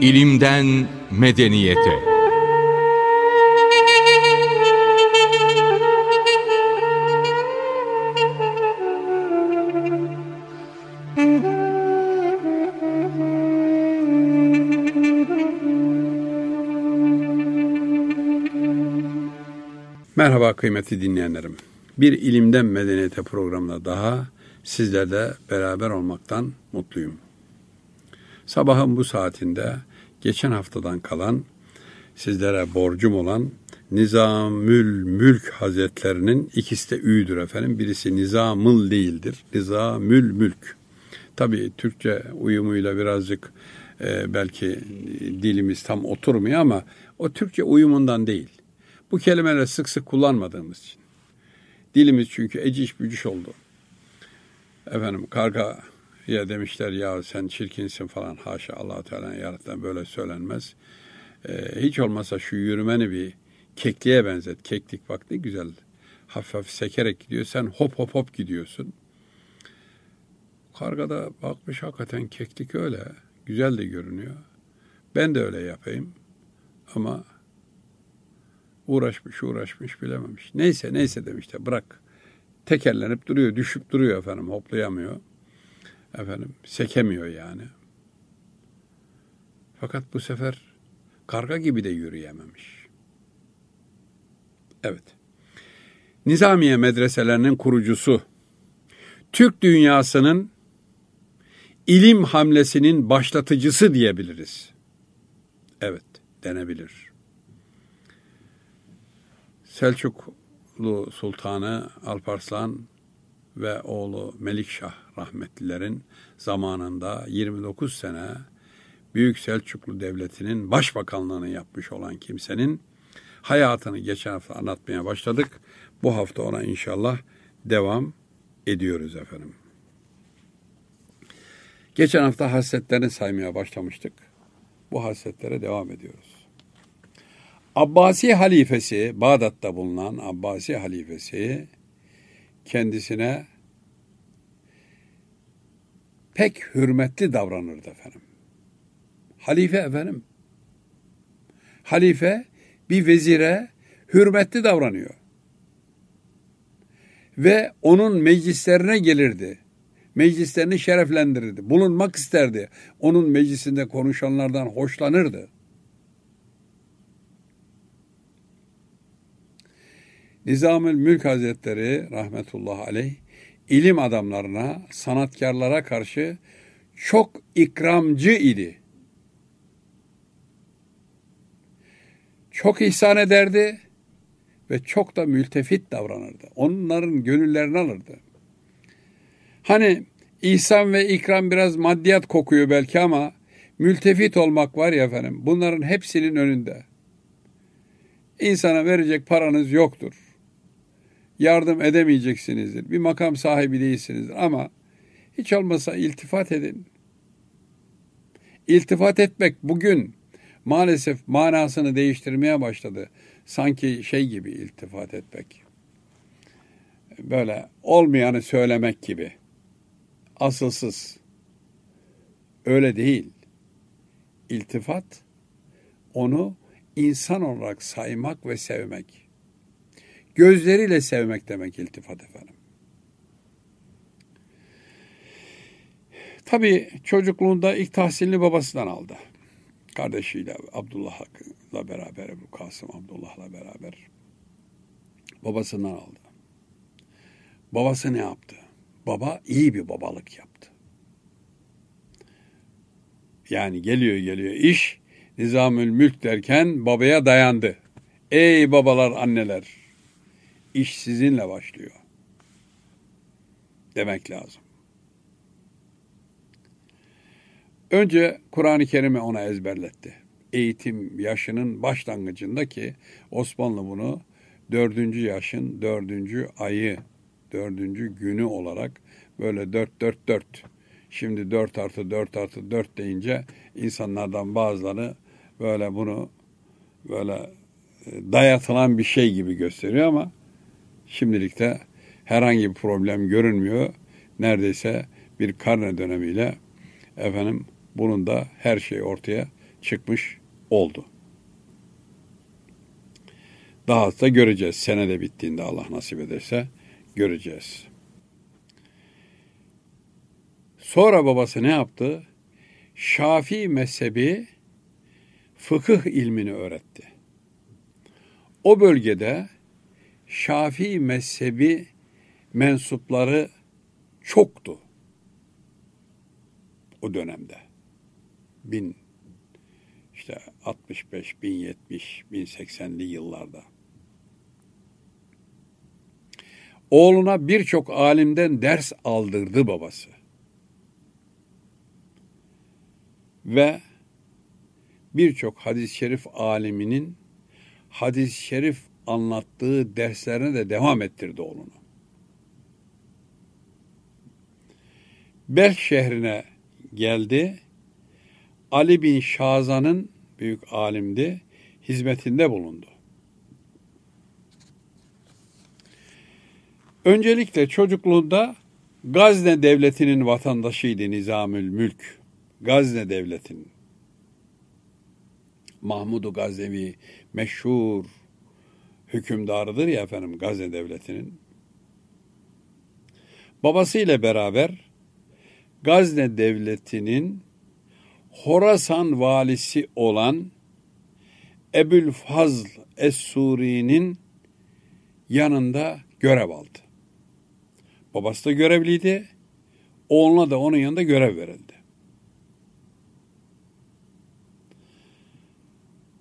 İlimden Medeniyete. Merhaba kıymetli dinleyenlerim. Bir İlimden Medeniyete programına daha sizlerle beraber olmaktan mutluyum. Sabahın bu saatinde geçen haftadan kalan, sizlere borcum olan Nizamül Mülk Hazretlerinin ikisi de ü'dür efendim. Birisi Nizamül değildir. Nizamül Mülk. Tabii Türkçe uyumuyla birazcık belki dilimiz tam oturmuyor ama o Türkçe uyumundan değil. Bu kelimeleri sık sık kullanmadığımız için. Dilimiz çünkü eciş bücüş oldu. Efendim karga ya demişler ya sen çirkinsin falan, haşa, Allah-u Teala'nın yarattığına böyle söylenmez. Hiç olmazsa şu yürümeni bir kekliğe benzet. Keklik bak ne güzel hafif hafif sekerek gidiyor. Sen hop hop hop gidiyorsun. Karga da bakmış hakikaten keklik öyle. Güzel de görünüyor. Ben de öyle yapayım. Ama uğraşmış bilememiş. Neyse demiş de bırak. Tekerlenip duruyor, düşüp duruyor efendim, hoplayamıyor. Efendim sekemiyor yani. Fakat bu sefer karga gibi de yürüyememiş. Evet. Nizamiye medreselerinin kurucusu, Türk dünyasının ilim hamlesinin başlatıcısı diyebiliriz. Evet, denebilir. Selçuklu Sultanı Alparslan ve oğlu Melikşah rahmetlilerin zamanında 29 sene Büyük Selçuklu Devleti'nin başbakanlığını yapmış olan kimsenin hayatını geçen hafta anlatmaya başladık. Bu hafta ona inşallah devam ediyoruz efendim. Geçen hafta hasletlerini saymaya başlamıştık. Bu hasletlere devam ediyoruz. Abbasi halifesi, Bağdat'ta bulunan Abbasi halifesi kendisine pek hürmetli davranırdı efendim. Halife efendim. Halife bir vezire hürmetli davranıyor. Ve onun meclislerine gelirdi. Meclislerini şereflendirirdi. Bulunmak isterdi. Onun meclisinde konuşanlardan hoşlanırdı. Nizamül Mülk Hazretleri rahmetullahi aleyh ilim adamlarına, sanatkarlara karşı çok ikramcı idi. Çok ihsan ederdi ve çok da mültefit davranırdı. Onların gönüllerini alırdı. Hani ihsan ve ikram biraz maddiyat kokuyor belki ama mültefit olmak var ya efendim, bunların hepsinin önünde. İnsana verecek paranız yoktur. Yardım edemeyeceksinizdir. Bir makam sahibi değilsinizdir. Ama hiç olmazsa iltifat edin. İltifat etmek bugün maalesef manasını değiştirmeye başladı. Sanki şey gibi iltifat etmek. Böyle olmayanı söylemek gibi. Asılsız. Öyle değil. İltifat, onu insan olarak saymak ve sevmek. Gözleriyle sevmek demek iltifat efendim. Tabii çocukluğunda ilk tahsilini babasından aldı. Kardeşiyle Abdullah'la beraber, Ebu Kasım Abdullah'la beraber babasından aldı. Babası ne yaptı? Baba iyi bir babalık yaptı. Yani geliyor iş Nizamül Mülk derken babaya dayandı. Ey babalar, anneler! İş sizinle başlıyor demek lazım. Önce Kuranı Kerim'i ona ezberletti. Eğitim yaşının başlangıcındaki Osmanlı bunu 4. yaşın 4. ayı, 4. günü olarak böyle 4-4-4. Şimdi 4+4+4 deyince insanlardan bazıları böyle bunu böyle dayatılan bir şey gibi gösteriyor ama şimdilik de herhangi bir problem görünmüyor. Neredeyse bir karne dönemiyle efendim bunun da her şey ortaya çıkmış oldu. Daha da göreceğiz. Senede bittiğinde Allah nasip ederse göreceğiz. Sonra babası ne yaptı? Şafii mezhebi fıkıh ilmini öğretti. O bölgede Şafii mezhebi mensupları çoktu o dönemde. 65, 1070, 1080'li yıllarda. Oğluna birçok alimden ders aldırdı babası. Ve birçok hadis-i şerif aliminin hadis-i şerif anlattığı derslerine de devam ettirdi oğlunu. Belh şehrine geldi. Ali bin Şazan'ın, büyük alimdi, hizmetinde bulundu. Öncelikle çocukluğunda Gazne devletinin vatandaşıydı Nizamül Mülk. Gazne devletinin. Mahmud-u Gaznevi meşhur hükümdarıdır ya efendim Gazne devletinin. Babasıyla beraber Gazne devletinin Horasan valisi olan Ebülfazl Es-Suri'nin yanında görev aldı. Babası da görevliydi. Oğluna da onun yanında görev verildi.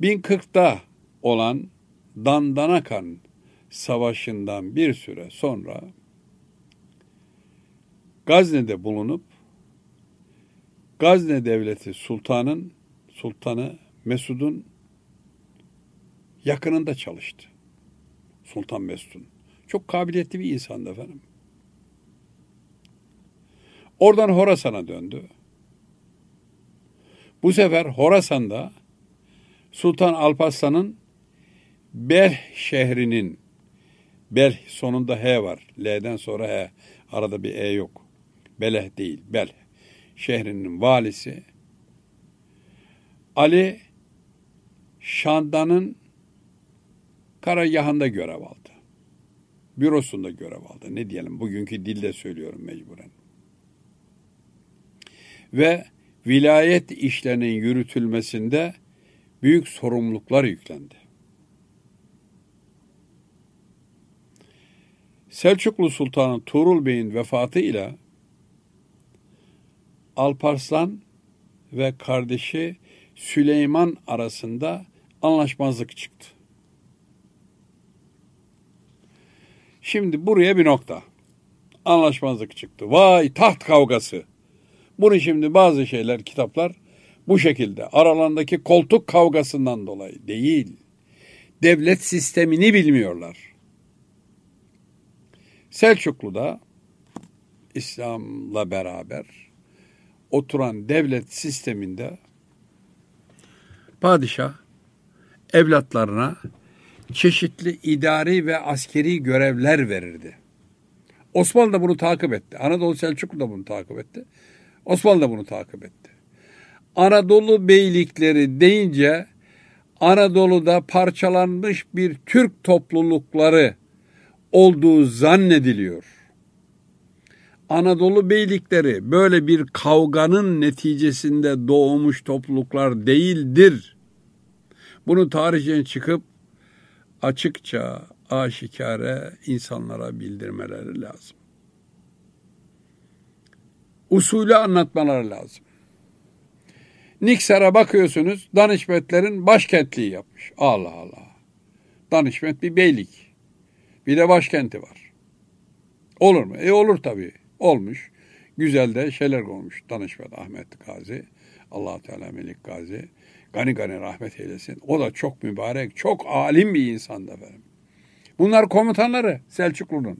1040'da olan Dandanakan savaşından bir süre sonra Gazne'de bulunup Gazne devleti sultanı Mesud'un yakınında çalıştı. Sultan Mesud'un. Çok kabiliyetli bir insandı efendim. Oradan Horasan'a döndü. Bu sefer Horasan'da Sultan Alparslan'ın Belh şehrinin, Belh sonunda H var. L'den sonra H. Arada bir E yok. Belh değil, Belh. Şehrinin valisi Ali Şandan'ın karargahında görev aldı. Bürosunda görev aldı. Ne diyelim? Bugünkü dille söylüyorum mecburen. Ve vilayet işlerinin yürütülmesinde büyük sorumluluklar yüklendi. Selçuklu Sultanı Tuğrul Bey'in vefatıyla Alparslan ve kardeşi Süleyman arasında anlaşmazlık çıktı. Şimdi buraya bir nokta. Anlaşmazlık çıktı. Vay taht kavgası. Bunu şimdi bazı şeyler, kitaplar bu şekilde aralarındaki koltuk kavgasından dolayı değil. Devlet sistemini bilmiyorlar. Selçuklu'da İslam'la beraber oturan devlet sisteminde padişah evlatlarına çeşitli idari ve askeri görevler verirdi. Osmanlı da bunu takip etti. Anadolu Selçuklu da bunu takip etti. Osmanlı da bunu takip etti. Anadolu beylikleri deyince Anadolu'da parçalanmış bir Türk toplulukları olduğu zannediliyor. Anadolu beylikleri böyle bir kavganın neticesinde doğmuş topluluklar değildir. Bunu tarihten çıkıp açıkça, aşikare insanlara bildirmeleri lazım. Usulü anlatmaları lazım. Niksar'a bakıyorsunuz, Danışmend'lerin başkentliği yapmış. Allah Allah. Danışmend bir beylik. Bir de başkenti var. Olur mu? Olur tabii. Olmuş. Güzel de şeyler olmuş. Danışman Ahmet Gazi. Allah-u Teala Melik Gazi. Gani gani rahmet eylesin. O da çok mübarek, çok alim bir insandı efendim. Bunlar komutanları Selçuklu'nun.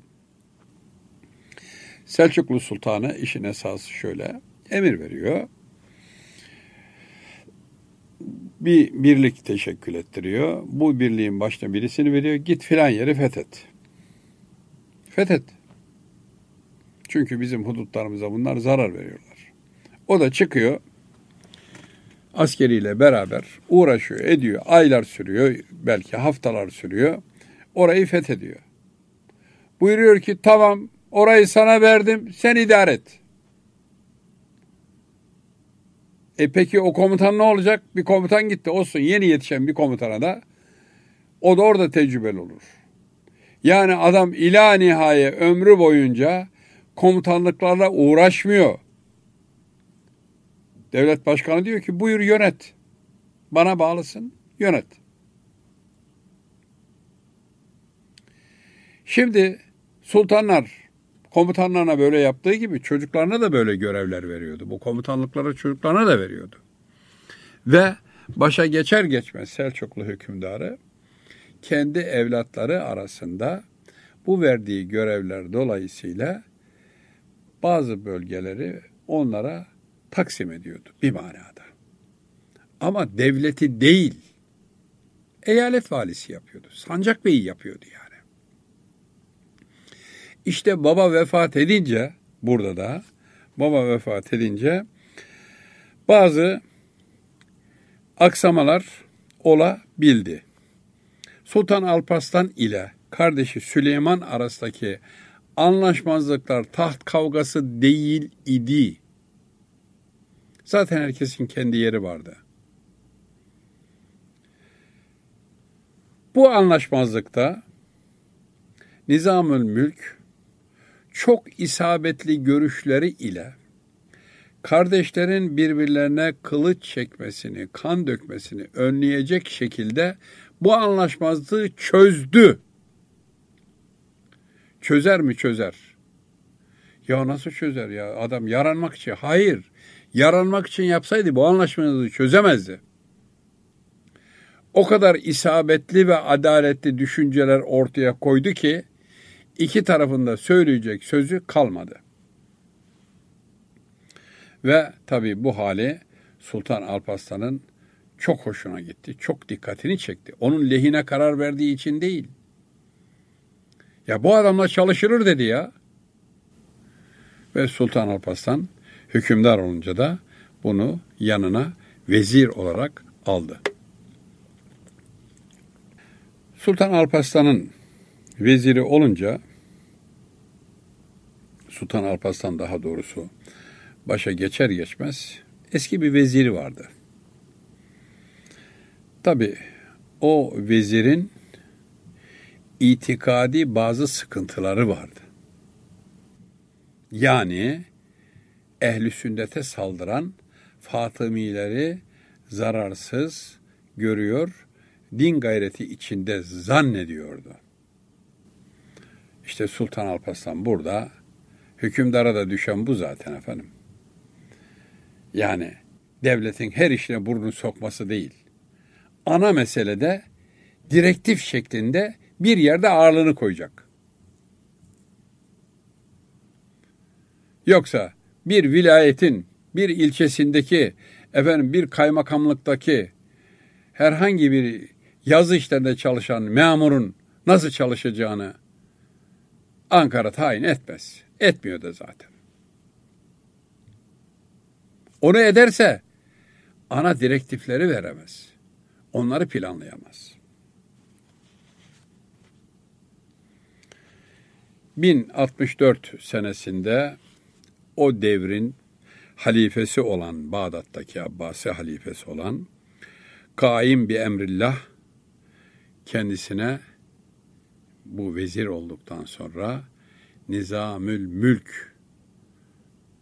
Selçuklu Sultanı işin esası şöyle. Emir veriyor. Bir birlik teşekkül ettiriyor. Bu birliğin başına birisini veriyor. Git filan yeri fethet. Fethet. Çünkü bizim hudutlarımıza bunlar zarar veriyorlar. O da çıkıyor, askeriyle beraber uğraşıyor, ediyor. Aylar sürüyor, belki haftalar sürüyor. Orayı fethediyor. Buyuruyor ki tamam, orayı sana verdim, sen idare et. E peki o komutan ne olacak? Bir komutan gitti, olsun, yeni yetişen bir komutana da, o da orada tecrübeli olur. Yani adam ila nihaye ömrü boyunca komutanlıklarla uğraşmıyor. Devlet başkanı diyor ki buyur yönet. Bana bağlısın, yönet. Şimdi sultanlar komutanlarına böyle yaptığı gibi çocuklarına da böyle görevler veriyordu. Bu komutanlıkları çocuklarına da veriyordu. Ve başa geçer geçmez Selçuklu hükümdarı kendi evlatları arasında bu verdiği görevler dolayısıyla bazı bölgeleri onlara taksim ediyordu bir manada. Ama devleti değil, eyalet valisi yapıyordu. Sancak Bey'i yapıyordu yani. İşte baba vefat edince, burada da baba vefat edince bazı aksamalar olabildi. Sultan Alparslan ile kardeşi Süleyman arasındaki anlaşmazlıklar taht kavgası değil idi. Zaten herkesin kendi yeri vardı. Bu anlaşmazlıkta Nizamül Mülk çok isabetli görüşleri ile kardeşlerin birbirlerine kılıç çekmesini, kan dökmesini önleyecek şekilde bu anlaşmazlığı çözdü. Çözer mi? Çözer. Ya nasıl çözer ya? Adam yaranmak için. Hayır. Yaranmak için yapsaydı bu anlaşmazlığı çözemezdi. O kadar isabetli ve adaletli düşünceler ortaya koydu ki iki tarafında söyleyecek sözü kalmadı. Ve tabii bu hali Sultan Alparslan'ın çok hoşuna gitti. Çok dikkatini çekti. Onun lehine karar verdiği için değil. Ya bu adamla çalışılır dedi ya. Ve Sultan Alparslan hükümdar olunca da bunu yanına vezir olarak aldı. Sultan Alparslan'ın veziri olunca, Sultan Alparslan daha doğrusu başa geçer geçmez eski bir veziri vardı. Tabii o vezirin itikadi bazı sıkıntıları vardı. Yani Ehl-i Sünnet'e saldıran Fatımileri zararsız görüyor, din gayreti içinde zannediyordu. İşte Sultan Alparslan burada, hükümdara da düşen bu zaten efendim. Yani devletin her işine burnunu sokması değil. Ana meselede direktif şeklinde bir yerde ağırlığını koyacak. Yoksa bir vilayetin bir ilçesindeki efendim bir kaymakamlıktaki herhangi bir yazı işlerinde çalışan memurun nasıl çalışacağını Ankara tayin etmez. Etmiyor da zaten. Onu ederse ana direktifleri veremez. Onları planlayamaz. 1064 senesinde o devrin halifesi olan, Bağdat'taki Abbasi halifesi olan Kaim bi Emrillah kendisine bu vezir olduktan sonra Nizamül Mülk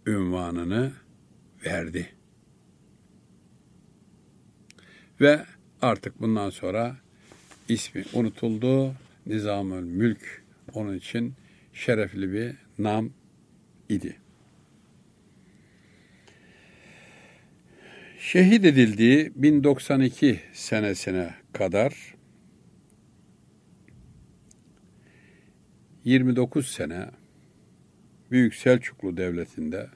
ünvanını verdi. Ve artık bundan sonra ismi unutuldu. Nizamül Mülk onun için şerefli bir nam idi. Şehit edildiği 1092 senesine kadar 29 sene Büyük Selçuklu Devleti'nde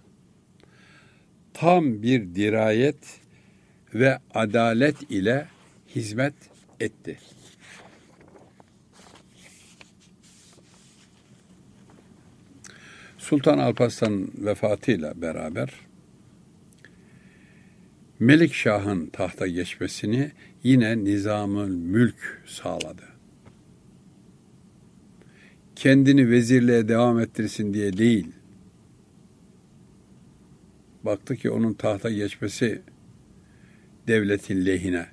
tam bir dirayet ve adalet ile hizmet etti. Sultan Alparslan'ın vefatıyla beraber Melikşah'ın tahta geçmesini yine Nizamül Mülk sağladı. Kendini vezirliğe devam ettirsin diye değil, baktı ki onun tahta geçmesi devletin lehine.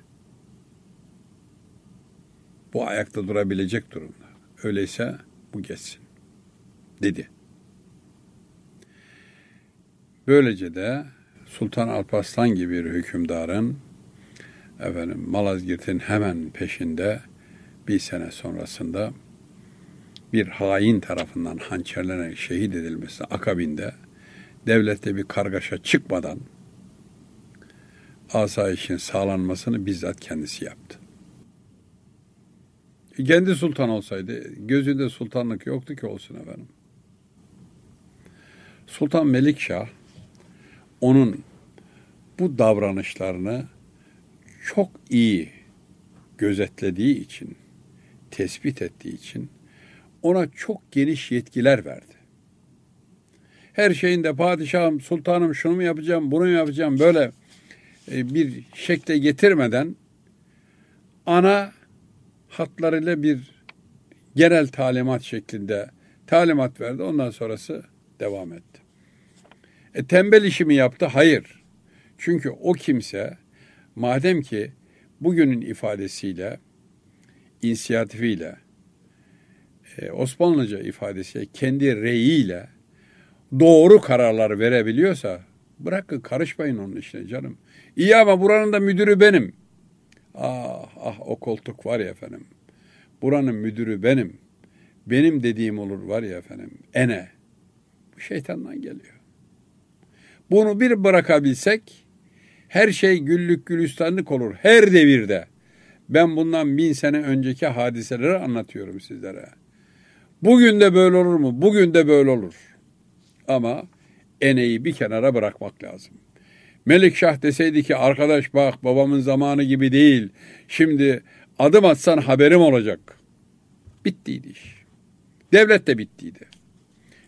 Bu ayakta durabilecek durumda. Öyleyse bu geçsin dedi. Böylece de Sultan Alparslan gibi bir hükümdarın Malazgirt'in hemen peşinde bir sene sonrasında bir hain tarafından hançerlenerek şehit edilmesi akabinde devlette bir kargaşa çıkmadan asayişin sağlanmasını bizzat kendisi yaptı. Kendi sultan olsaydı, gözünde sultanlık yoktu ki olsun efendim. Sultan Melikşah onun bu davranışlarını çok iyi gözetlediği için, tespit ettiği için ona çok geniş yetkiler verdi. Her şeyinde padişahım, sultanım şunu mu yapacağım, bunu mu yapacağım böyle bir şekle getirmeden ana hatlarıyla bir genel talimat şeklinde talimat verdi. Ondan sonrası devam etti. Tembel işi mi yaptı? Hayır. Çünkü o kimse madem ki bugünün ifadesiyle, inisiyatifiyle, Osmanlıca ifadesiyle, kendi reyiyle doğru kararlar verebiliyorsa bırakın karışmayın onun işine canım. İyi ama buranın da müdürü benim. Ah o koltuk var ya efendim. Buranın müdürü benim. Benim dediğim olur var ya efendim. Ene. Bu şeytandan geliyor. Bunu bir bırakabilsek her şey güllük gülistanlık olur her devirde. Ben bundan 1000 sene önceki hadiseleri anlatıyorum sizlere. Bugün de böyle olur mu? Bugün de böyle olur. Ama eneyi bir kenara bırakmak lazım. Melikşah deseydi ki arkadaş bak babamın zamanı gibi değil. Şimdi adım atsan haberim olacak. Bittiydi iş. Devlet de bittiydi.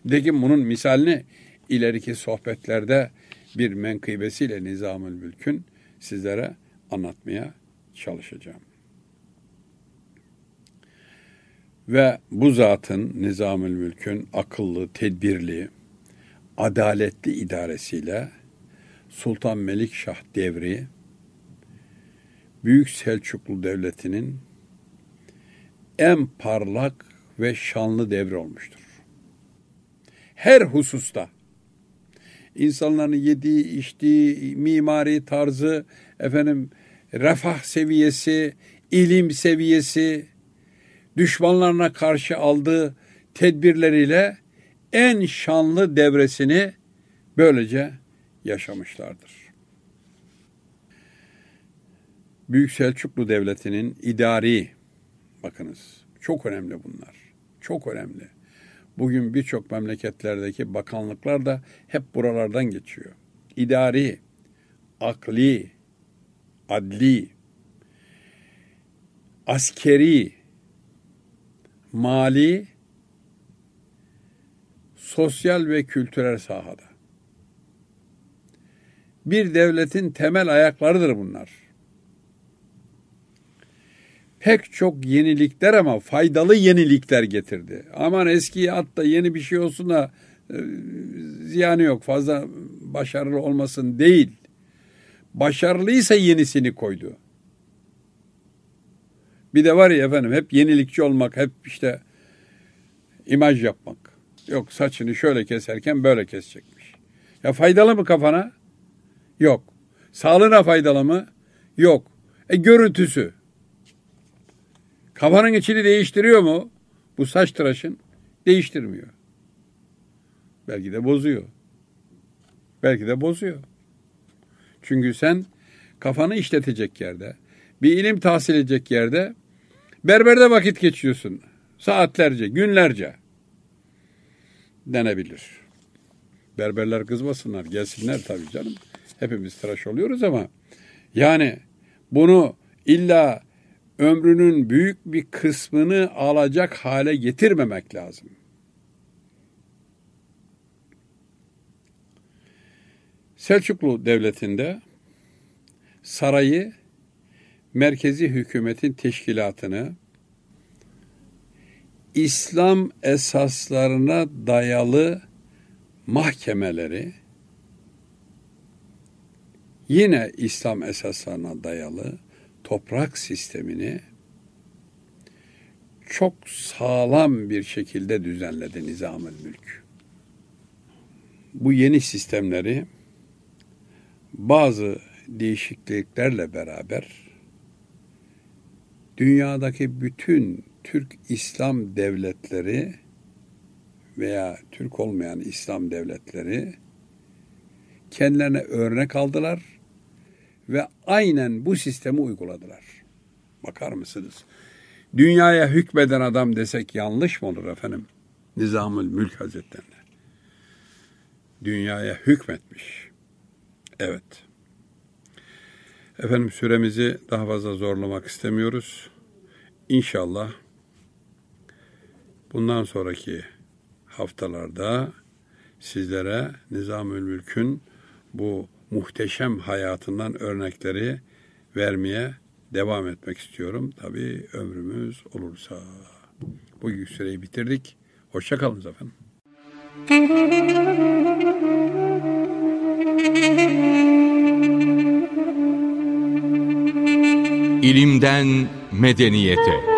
Lakin bunun misalini ileriki sohbetlerde bir menkıbesiyle Nizamül Mülk'ün sizlere anlatmaya çalışacağım. Ve bu zatın Nizamül Mülk'ün akıllı, tedbirli, adaletli idaresiyle Sultan Melikşah devri Büyük Selçuklu Devleti'nin en parlak ve şanlı devri olmuştur. Her hususta insanların yediği, içtiği, mimari tarzı, refah seviyesi, ilim seviyesi, düşmanlarına karşı aldığı tedbirleriyle en şanlı devresini böylece yaşamışlardır. Büyük Selçuklu Devleti'nin idari, bakınız çok önemli bunlar, çok önemli. Bugün birçok memleketlerdeki bakanlıklar da hep buralardan geçiyor. İdari, akli, adli, askeri, mali, sosyal ve kültürel sahada. Bir devletin temel ayaklarıdır bunlar. Pek çok yenilikler ama faydalı yenilikler getirdi. Aman eskiyi at da yeni bir şey olsun da ziyanı yok fazla başarılı olmasın değil. Başarılıysa yenisini koydu. Bir de var ya hep yenilikçi olmak, hep imaj yapmak. Yok saçını şöyle keserken böyle kesecekmiş. Ya faydalı mı kafana? Yok. Sağlığına faydalı mı? Yok. Görüntüsü. Kafanın içini değiştiriyor mu? Bu saç tıraşın değiştirmiyor. Belki de bozuyor. Belki de bozuyor. Çünkü sen kafanı işletecek yerde, bir ilim tahsil edecek yerde berberde vakit geçiyorsun. Saatlerce, günlerce denebilir. Berberler kızmasınlar, gelsinler tabii canım. Hepimiz tıraş oluyoruz ama bunu illa ömrünün büyük bir kısmını alacak hale getirmemek lazım. Selçuklu Devleti'nde sarayı, merkezi hükümetin teşkilatını İslam esaslarına dayalı mahkemeleri, yine İslam esaslarına dayalı toprak sistemini çok sağlam bir şekilde düzenledi Nizamül Mülk. Bu yeni sistemleri bazı değişikliklerle beraber dünyadaki bütün Türk İslam devletleri veya Türk olmayan İslam devletleri kendilerine örnek aldılar ve aynen bu sistemi uyguladılar. Bakar mısınız? Dünyaya hükmeden adam desek yanlış mı olur efendim? Nizamül Mülk Hazretleri dünyaya hükmetmiş. Evet. Efendim, süremizi daha fazla zorlamak istemiyoruz. İnşallah bundan sonraki haftalarda sizlere Nizamül Mülk'ün bu muhteşem hayatından örnekleri vermeye devam etmek istiyorum. Tabii ömrümüz olursa. Bugün süreyi bitirdik. Hoşça kalınız efendim. İlimden medeniyete.